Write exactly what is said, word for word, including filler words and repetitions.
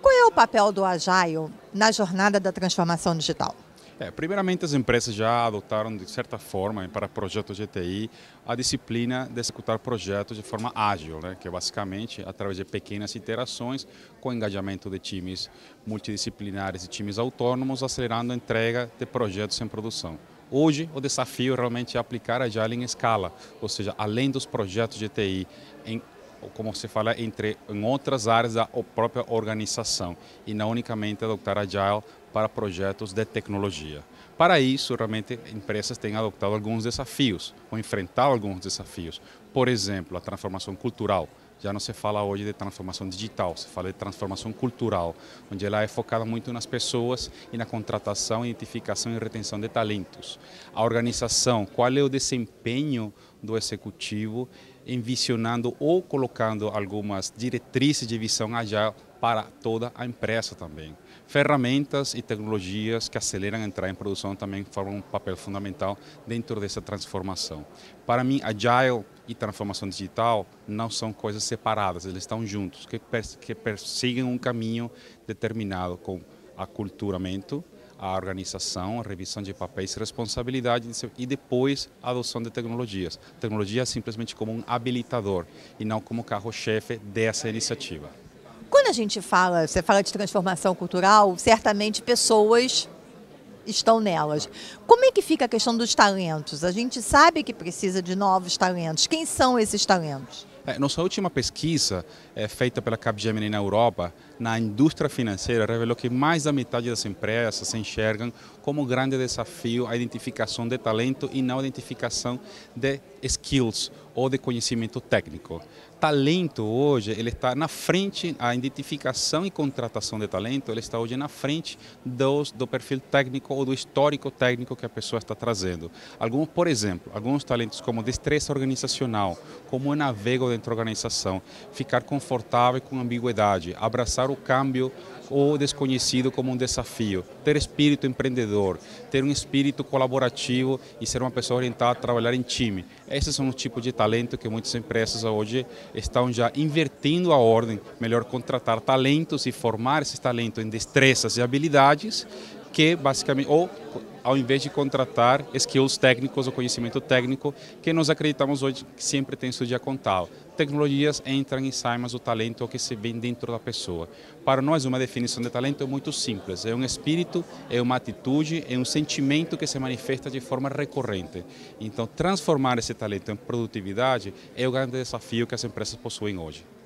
Qual é o papel do Agile na jornada da transformação digital? É, primeiramente, as empresas já adotaram, de certa forma, para projetos G T I, a disciplina de executar projetos de forma ágil, né? Que é basicamente através de pequenas iterações, com engajamento de times multidisciplinares e times autônomos, acelerando a entrega de projetos em produção. Hoje, o desafio realmente é aplicar Agile em escala, ou seja, além dos projetos G T I, em como se fala, entre, em outras áreas da própria organização e não unicamente adotar Agile para projetos de tecnologia. Para isso, realmente, empresas têm adotado alguns desafios, ou enfrentado alguns desafios. Por exemplo, a transformação cultural. Já não se fala hoje de transformação digital, se fala de transformação cultural, onde ela é focada muito nas pessoas e na contratação, identificação e retenção de talentos. A organização, qual é o desempenho do executivo, envisionando ou colocando algumas diretrizes de visão Agile para toda a empresa também. Ferramentas e tecnologias que aceleram a entrada em produção também formam um papel fundamental dentro dessa transformação. Para mim, Agile e transformação digital não são coisas separadas, eles estão juntos, que, pers que perseguem um caminho determinado com aculturamento, a organização, a revisão de papéis e responsabilidade e depois a adoção de tecnologias. Tecnologia simplesmente como um habilitador e não como carro-chefe dessa iniciativa. Quando a gente fala, você fala de transformação cultural, certamente pessoas estão nelas. Como é que fica a questão dos talentos? A gente sabe que precisa de novos talentos. Quem são esses talentos? É, nossa última pesquisa é, feita pela Capgemini na Europa, na indústria financeira, revelou que mais da metade das empresas se enxergam como um grande desafio a identificação de talento e não a identificação de skills ou de conhecimento técnico. Talento hoje, ele está na frente, a identificação e contratação de talento, ele está hoje na frente dos, do perfil técnico ou do histórico técnico que a pessoa está trazendo. Algum, por exemplo, alguns talentos como destreza organizacional, como eu navego dentro da organização, ficar confortável com ambiguidade, abraçar o câmbio ou desconhecido como um desafio, ter espírito empreendedor, ter um espírito colaborativo e ser uma pessoa orientada a trabalhar em time. Esses são os tipos de talento que muitas empresas hoje estão já invertendo a ordem, melhor contratar talentos e formar esses talentos em destrezas e habilidades que basicamente, ou ao invés de contratar skills técnicos ou conhecimento técnico, que nós acreditamos hoje que sempre tem isso de contado. Tecnologias entram e saem, mas o talento é o que se vem dentro da pessoa. Para nós, uma definição de talento é muito simples, é um espírito, é uma atitude, é um sentimento que se manifesta de forma recorrente. Então, transformar esse talento em produtividade é o grande desafio que as empresas possuem hoje.